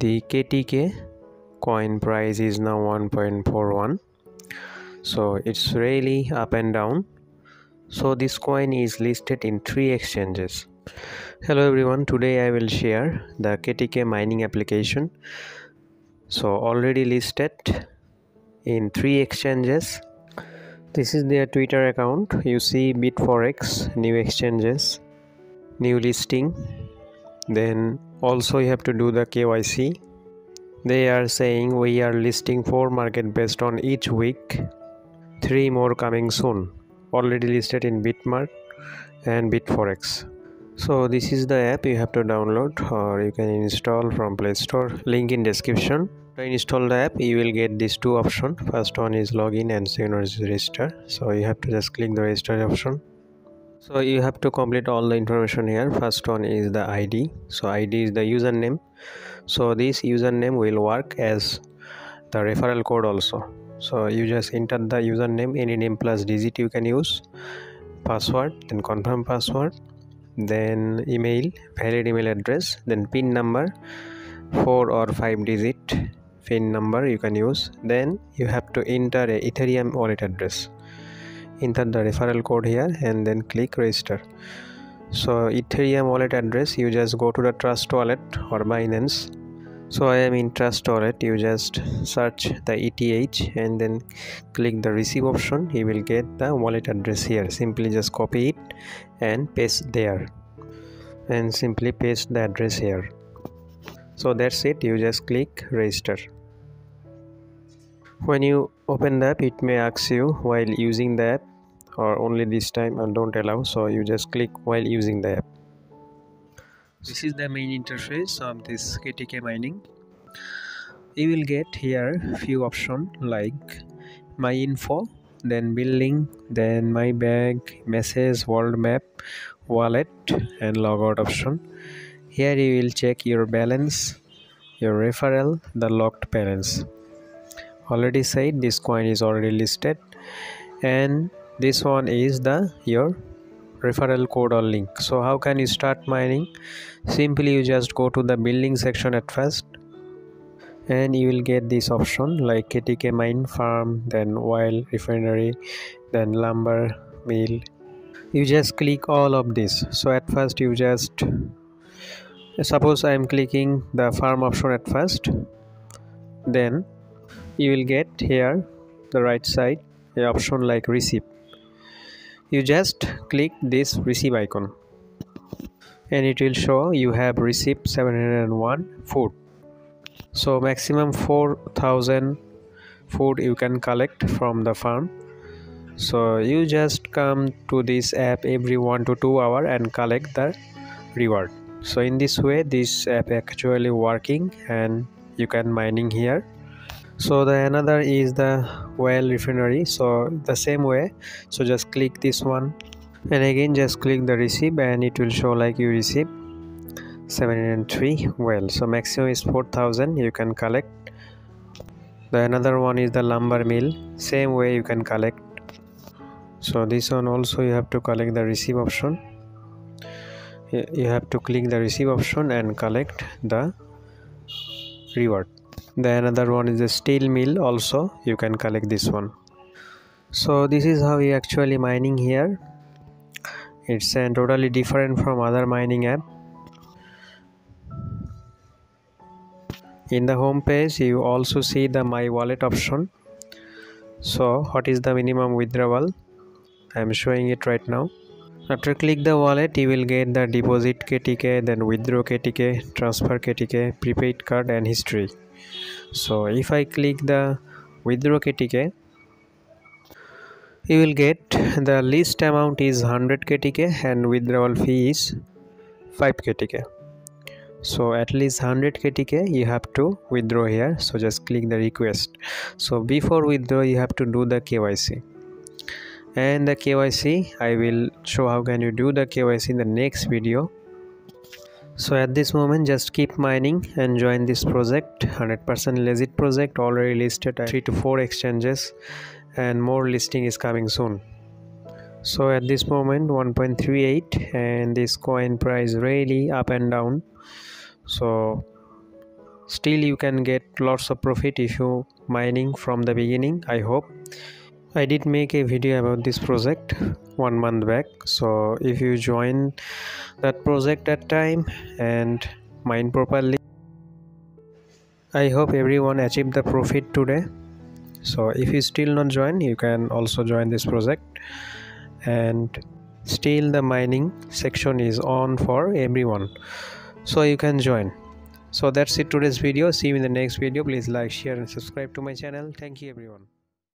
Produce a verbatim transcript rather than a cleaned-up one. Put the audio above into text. The K T K coin price is now one point four one, so it's really up and down. So this coin is listed in three exchanges. Hello everyone, today I will share the K T K mining application. So already listed in three exchanges. This is their Twitter account. You see BitForex, new exchanges, new listing. Then also you have to do the K Y C. They are saying we are listing four market based on each week, three more coming soon. Already listed in BitMart and BitForex. So this is the app you have to download, or you can install from Play Store, link in description. To install the app, you will get these two options. First one is login and second one is register. So you have to just click the register option. So you have to complete all the information here. First one is the I D. So I D is the username. So this username will work as the referral code also. So you just enter the username, any name plus digit you can use, password, then confirm password, then email, valid email address, then PIN number, four or five digit PIN number you can use. Then you have to enter a Ethereum wallet address, enter the referral code here, and then click register. So Ethereum wallet address, you just go to the Trust Wallet or Binance. So I am in Trust Wallet. You just search the E T H and then click the receive option. You will get the wallet address here. Simply just copy it and paste there, and simply paste the address here. So that's it. You just click register. When you open the app, it may ask you while using the app or only this time, and don't allow. So you just click while using the app. This is the main interface of this K T K mining. You will get here few options like my info, then building, then my bag, message, world map, wallet, and logout option. Here you will check your balance, your referral, the locked balance. Already said this coin is already listed, and this one is the your referral code or link. So how can you start mining? Simply you just go to the building section at first, and you will get this option like K T K mine farm, then oil refinery, then lumber mill. You just click all of this. So at first you just suppose I am clicking the farm option at first, then you will get here the right side the option like receive. You just click this receive icon, and it will show you have received seven hundred one food. So maximum four thousand food you can collect from the farm. So you just come to this app every one to two hours and collect the reward. So in this way this app actually working, and you can mining here. So the another is the oil refinery. So the same way, so just click this one, and again just click the receive, and it will show like you receive seven hundred three well. So maximum is four thousand you can collect. The another one is the lumber mill, same way you can collect. So this one also you have to collect the receive option. You have to click the receive option and collect the reward. Then another one is the steel mill, also you can collect this one. So this is how you actually mining here. It's uh, totally different from other mining app. In the home page you also see the my wallet option. So what is the minimum withdrawal? I'm showing it right now. After click the wallet, you will get the deposit K T K, then withdraw K T K, transfer K T K, prepaid card, and history. So if I click the withdraw K T K, you will get the list amount is one hundred K T K and withdrawal fee is five K T K. So at least one hundred K T K you have to withdraw here. So just click the request. So before withdraw you have to do the K Y C. And the K Y C, I will show how can you do the K Y C in the next video. So at this moment just keep mining and join this project. One hundred percent legit project, already listed at three to four exchanges, and more listing is coming soon. So at this moment one point three eight, and this coin price really up and down. So still you can get lots of profit if you mining from the beginning. I hope I did make a video about this project one month back, so if you join that project that time and mine properly, I hope everyone achieved the profit today. So if you still not join, you can also join this project, and still the mining section is on for everyone, so you can join. So that's it, today's video. See you in the next video. Please like, share and subscribe to my channel. Thank you everyone.